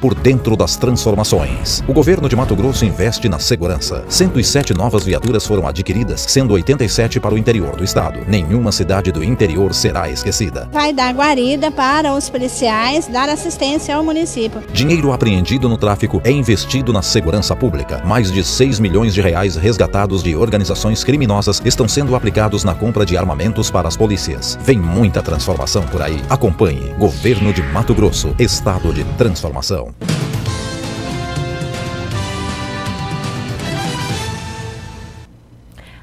por dentro das transformações. O governo de Mato Grosso investe na segurança. 107 novas viaturas foram adquiridas, sendo 87 para o interior do estado. Nenhuma cidade do interior será esquecida. Vai dar guarida para os policiais, dar assistência ao município. Dinheiro apreendido no tráfico é investido na segurança pública. Mais de 6 milhões de reais resgatados de organizações criminosas estão sendo aplicados na compra de armamentos para as polícias. Vem muita transformação por aí. Acompanhe. Governo de Mato Grosso, estado de transformação.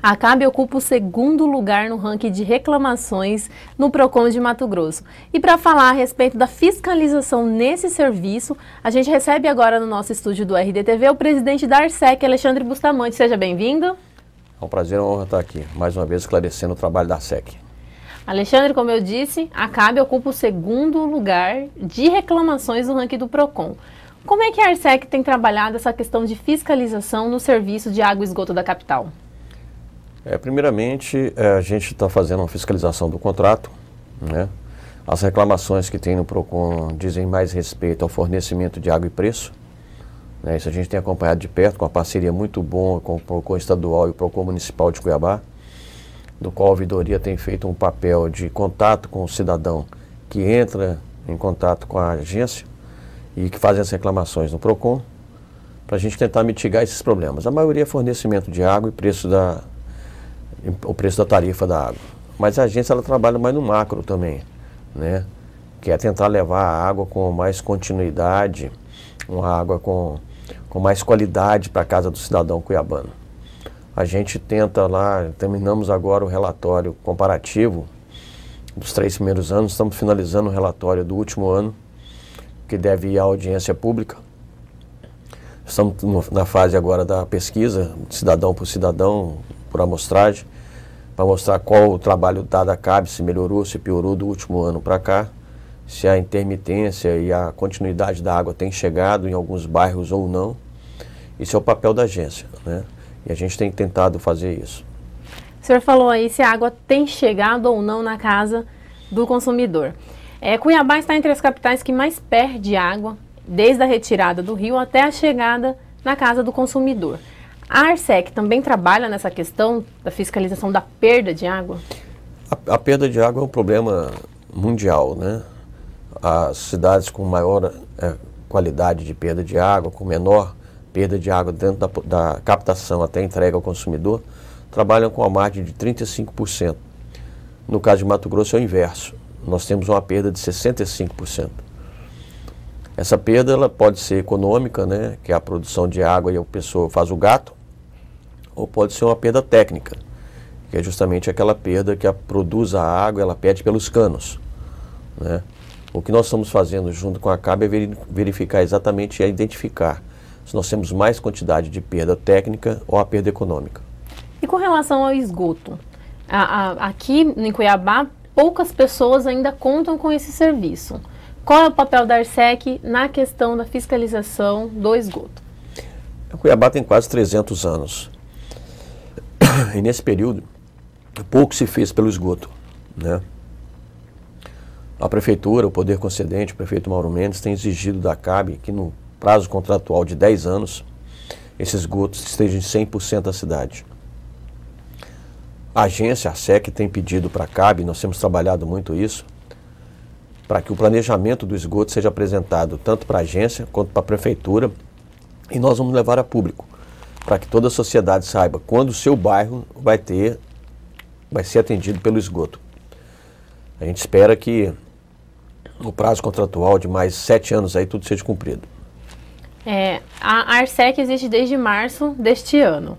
A CAB ocupa o segundo lugar no ranking de reclamações no PROCON de Mato Grosso. E para falar a respeito da fiscalização nesse serviço, a gente recebe agora no nosso estúdio do RDTV o presidente da Arsec, Alexandre Bustamante. Seja bem-vindo. É um prazer e uma honra estar aqui, mais uma vez esclarecendo o trabalho da Arsec. Alexandre, como eu disse, a CAB ocupa o segundo lugar de reclamações no ranking do PROCON. Como é que a Arsec tem trabalhado essa questão de fiscalização no serviço de água e esgoto da capital? Primeiramente, a gente está fazendo uma fiscalização do contrato, né? As reclamações que tem no PROCON dizem mais respeito ao fornecimento de água e preço, né? Isso a gente tem acompanhado de perto, com uma parceria muito boa com o PROCON estadual e o PROCON municipal de Cuiabá, do qual a ouvidoria tem feito um papel de contato com o cidadão que entra em contato com a agência e que faz as reclamações no PROCON, para a gente tentar mitigar esses problemas. A maioria é fornecimento de água e preço da... o preço da tarifa da água. Mas a agência ela trabalha mais no macro também, né? Que é tentar levar a água com mais continuidade, uma água com mais qualidade para a casa do cidadão cuiabano. A gente tenta lá, terminamos agora o relatório comparativo dos 3 primeiros anos, estamos finalizando o relatório do último ano, que deve ir à audiência pública. Estamos na fase agora da pesquisa, cidadão por cidadão, por amostragem, para mostrar qual o trabalho da CAB, se melhorou, se piorou do último ano para cá, se a intermitência e a continuidade da água tem chegado em alguns bairros ou não. Isso é o papel da agência, né? E a gente tem tentado fazer isso. O senhor falou aí se a água tem chegado ou não na casa do consumidor. Cuiabá está entre as capitais que mais perde água, desde a retirada do rio até a chegada na casa do consumidor. A Arsec também trabalha nessa questão da fiscalização da perda de água? A perda de água é um problema mundial, né? As cidades com maior qualidade de perda de água, com menor perda de água dentro da captação até entrega ao consumidor, trabalham com a margem de 35%. No caso de Mato Grosso é o inverso. Nós temos uma perda de 65%. Essa perda ela pode ser econômica, né? Que é a produção de água e a pessoa faz o gato, ou pode ser uma perda técnica, que é justamente aquela perda que produz a água, ela perde pelos canos, né? O que nós estamos fazendo junto com a CAB é verificar exatamente e identificar se nós temos mais quantidade de perda técnica ou a perda econômica. E com relação ao esgoto, aqui em Cuiabá, poucas pessoas ainda contam com esse serviço. Qual é o papel da Arsec na questão da fiscalização do esgoto? O Cuiabá tem quase 300 anos. E nesse período, pouco se fez pelo esgoto, né? A prefeitura, o poder concedente, o prefeito Mauro Mendes, tem exigido da CAB que no prazo contratual de 10 anos, esse esgoto esteja em 100% da cidade. A agência, a Arsec, tem pedido para a CAB, nós temos trabalhado muito isso, para que o planejamento do esgoto seja apresentado tanto para a agência quanto para a prefeitura, e nós vamos levar a público, para que toda a sociedade saiba quando o seu bairro vai ser atendido pelo esgoto. A gente espera que no prazo contratual de mais 7 anos aí tudo seja cumprido. A Arsec existe desde março deste ano.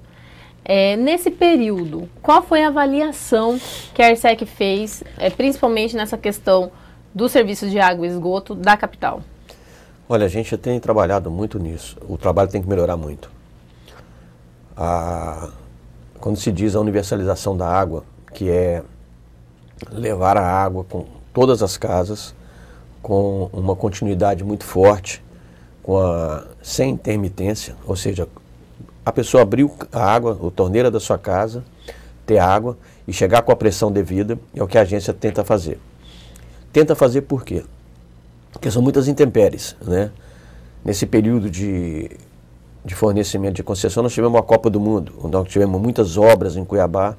Nesse período, qual foi a avaliação que a Arsec fez, principalmente nessa questão do serviço de água e esgoto da capital? Olha, a gente tem trabalhado muito nisso. O trabalho tem que melhorar muito. Quando se diz a universalização da água, que é levar a água com todas as casas, com uma continuidade muito forte, sem intermitência, ou seja, a pessoa abriu a água, a torneira da sua casa, ter água e chegar com a pressão devida, é o que a agência tenta fazer. Tenta fazer por quê? Porque são muitas intempéries, né? Nesse período de fornecimento de concessão, nós tivemos a Copa do Mundo, onde nós tivemos muitas obras em Cuiabá,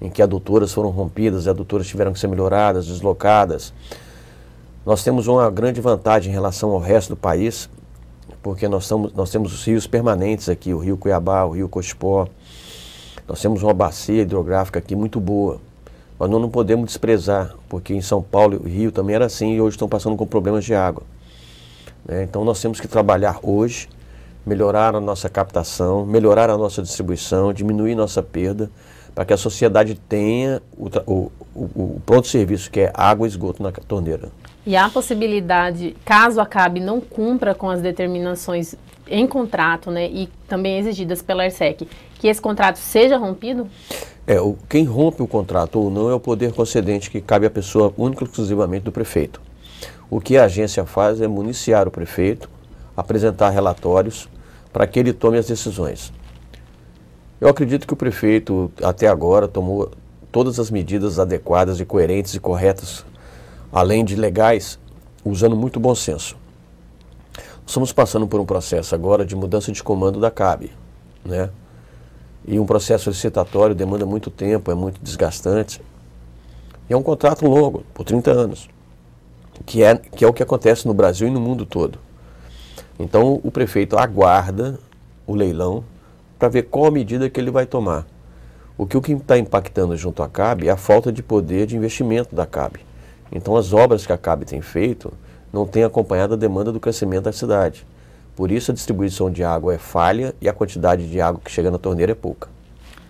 em que adutoras foram rompidas, adutoras tiveram que ser melhoradas, deslocadas. Nós temos uma grande vantagem em relação ao resto do país, porque nós temos os rios permanentes aqui, o rio Cuiabá, o rio Cochipó. Nós temos uma bacia hidrográfica aqui muito boa. Mas nós não podemos desprezar, porque em São Paulo o rio também era assim e hoje estão passando com problemas de água. Então nós temos que trabalhar hoje, melhorar a nossa captação, melhorar a nossa distribuição, diminuir nossa perda, para que a sociedade tenha o pronto serviço, que é água e esgoto na torneira. E há a possibilidade, caso a CAB não cumpra com as determinações em contrato, né, e também exigidas pela Arsec, que esse contrato seja rompido? Quem rompe o contrato ou não é o poder concedente, que cabe à pessoa única e exclusivamente do prefeito. O que a agência faz é municiar o prefeito, apresentar relatórios para que ele tome as decisões. Eu acredito que o prefeito, até agora, tomou todas as medidas adequadas e coerentes e corretas, além de legais, usando muito bom senso. Estamos passando por um processo agora de mudança de comando da CAB, né? E um processo licitatório demanda muito tempo, é muito desgastante. E é um contrato longo, por 30 anos, que é o que acontece no Brasil e no mundo todo. Então o prefeito aguarda o leilão para ver qual a medida que ele vai tomar. O que está impactando junto à CAB é a falta de poder de investimento da CAB. Então as obras que a CAB tem feito não tem acompanhado a demanda do crescimento da cidade. Por isso a distribuição de água é falha e a quantidade de água que chega na torneira é pouca.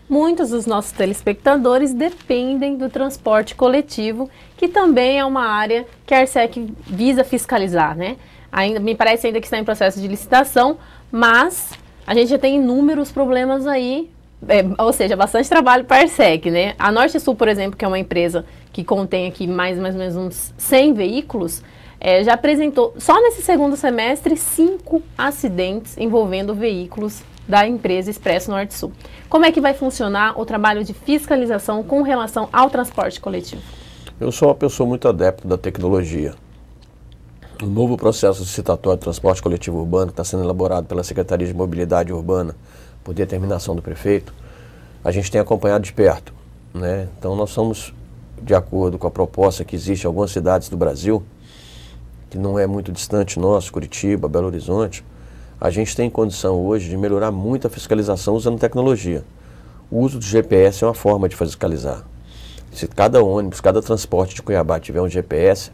Muitos dos nossos telespectadores dependem do transporte coletivo, que também é uma área que a Arsec visa fiscalizar, né? Ainda, me parece ainda que está em processo de licitação, mas a gente já tem inúmeros problemas aí, ou seja, bastante trabalho para a Arsec, né? A Norte Sul, por exemplo, que é uma empresa que contém aqui mais ou menos uns 100 veículos, já apresentou, só nesse segundo semestre, 5 acidentes envolvendo veículos da empresa Expresso Norte Sul. Como é que vai funcionar o trabalho de fiscalização com relação ao transporte coletivo? Eu sou uma pessoa muito adepta da tecnologia. O novo processo licitatório de transporte coletivo urbano, que está sendo elaborado pela Secretaria de Mobilidade Urbana, por determinação do prefeito, a gente tem acompanhado de perto, né? Então nós somos, de acordo com a proposta que existe em algumas cidades do Brasil, que não é muito distante nosso, Curitiba, Belo Horizonte, a gente tem condição hoje de melhorar muito a fiscalização usando tecnologia. O uso do GPS é uma forma de fiscalizar. Se cada ônibus, cada transporte de Cuiabá tiver um GPS,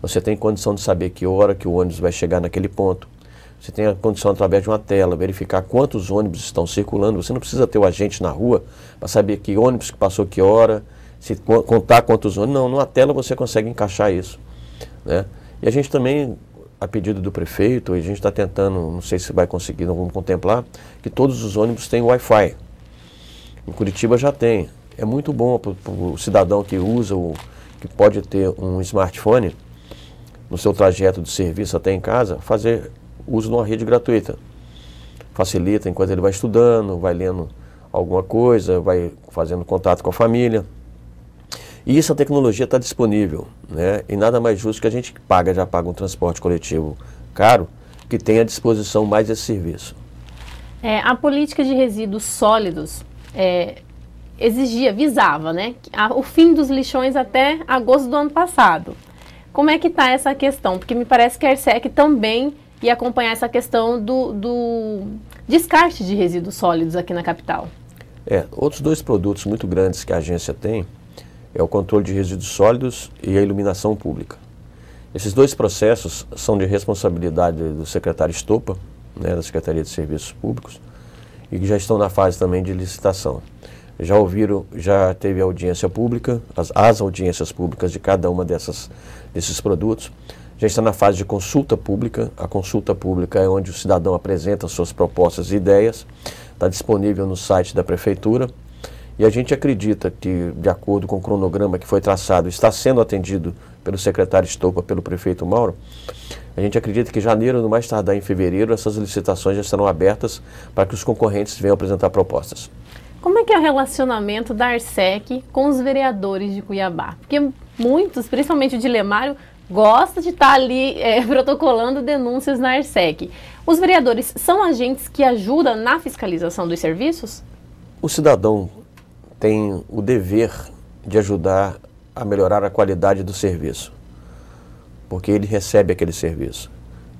você tem condição de saber que hora que o ônibus vai chegar naquele ponto. Você tem a condição, através de uma tela, verificar quantos ônibus estão circulando. Você não precisa ter o agente na rua para saber que ônibus que passou que hora, se contar quantos ônibus. Não, numa tela você consegue encaixar isso, né? E a gente também, a pedido do prefeito, a gente está tentando, não sei se vai conseguir, não vamos contemplar, que todos os ônibus têm Wi-Fi. Em Curitiba já tem. É muito bom para o cidadão que usa, que pode ter um smartphone, no seu trajeto de serviço até em casa, fazer uso de uma rede gratuita. Facilita enquanto ele vai estudando, vai lendo alguma coisa, vai fazendo contato com a família. E isso a tecnologia está disponível, né? E nada mais justo que a gente que já paga um transporte coletivo caro, que tenha à disposição mais esse serviço. A política de resíduos sólidos visava, né, o fim dos lixões até agosto do ano passado. Como é que está essa questão? Porque me parece que a Arsec também ia acompanhar essa questão do descarte de resíduos sólidos aqui na capital. Outros dois produtos muito grandes que a agência tem, é o controle de resíduos sólidos e a iluminação pública. Esses dois processos são de responsabilidade do secretário Estopa, né, da Secretaria de Serviços Públicos, e que já estão na fase também de licitação. Já teve audiência pública, as audiências públicas de cada uma desses produtos. Já está na fase de consulta pública. A consulta pública é onde o cidadão apresenta suas propostas e ideias. Está disponível no site da Prefeitura. E a gente acredita que, de acordo com o cronograma que foi traçado, está sendo atendido pelo secretário Estopa, pelo prefeito Mauro, a gente acredita que em janeiro, no mais tardar em fevereiro, essas licitações já estarão abertas para que os concorrentes venham apresentar propostas. Como é que é o relacionamento da Arsec com os vereadores de Cuiabá? Porque muitos, principalmente o Dilemário, gosta de estar ali protocolando denúncias na Arsec. Os vereadores são agentes que ajudam na fiscalização dos serviços? O cidadão tem o dever de ajudar a melhorar a qualidade do serviço, porque ele recebe aquele serviço.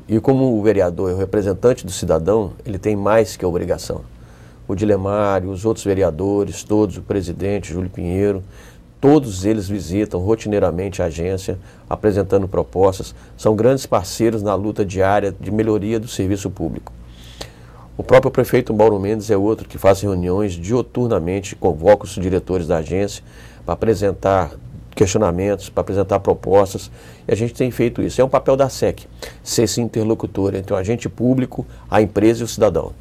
E como o vereador é o representante do cidadão, ele tem mais que a obrigação. O Dilemário, os outros vereadores, todos, o presidente, Júlio Pinheiro, todos eles visitam rotineiramente a agência, apresentando propostas, são grandes parceiros na luta diária de melhoria do serviço público. O próprio prefeito Mauro Mendes é outro que faz reuniões dioturnamente, convoca os diretores da agência para apresentar questionamentos, para apresentar propostas, e a gente tem feito isso. É um papel da Arsec, ser esse interlocutor entre o agente público, a empresa e o cidadão.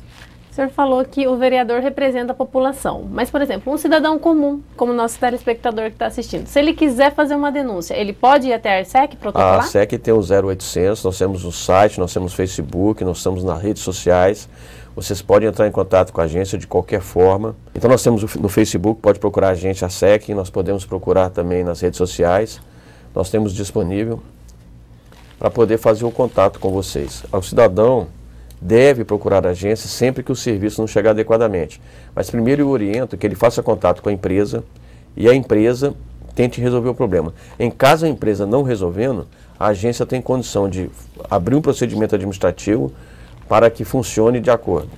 O senhor falou que o vereador representa a população, mas, por exemplo, um cidadão comum, como o nosso telespectador que está assistindo, se ele quiser fazer uma denúncia, ele pode ir até a Arsec protocolar? A Arsec tem o 0800, nós temos um site, nós temos Facebook, nós estamos nas redes sociais, vocês podem entrar em contato com a agência de qualquer forma. Então nós temos no Facebook, pode procurar a gente, a Arsec, nós podemos procurar também nas redes sociais, nós temos disponível para poder fazer o contato com vocês. O cidadão deve procurar a agência sempre que o serviço não chegar adequadamente. Mas primeiro eu oriento que ele faça contato com a empresa e a empresa tente resolver o problema. Em caso a empresa não resolvendo, a agência tem condição de abrir um procedimento administrativo para que funcione de acordo.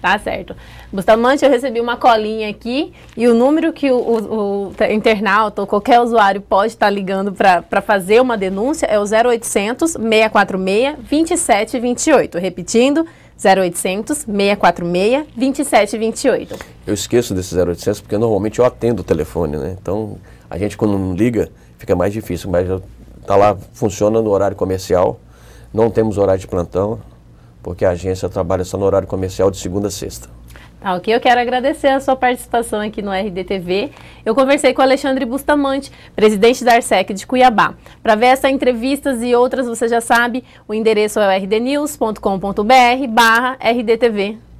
Tá certo. Bustamante, eu recebi uma colinha aqui e o número que o internauta ou qualquer usuário pode estar ligando para fazer uma denúncia é o 0800 646 2728. Repetindo, 0800 646 2728. Eu esqueço desse 0800 porque normalmente eu atendo o telefone, né? Então, a gente quando não liga fica mais difícil, mas tá lá, funciona no horário comercial, não temos horário de plantão, porque a agência trabalha só no horário comercial de segunda a sexta. Tá, ok. Eu quero agradecer a sua participação aqui no RDTV. Eu conversei com o Alexandre Bustamante, presidente da Arsec de Cuiabá. Para ver essas entrevistas e outras, você já sabe, o endereço é rdnews.com.br/rdtv.